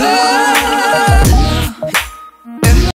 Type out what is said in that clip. love.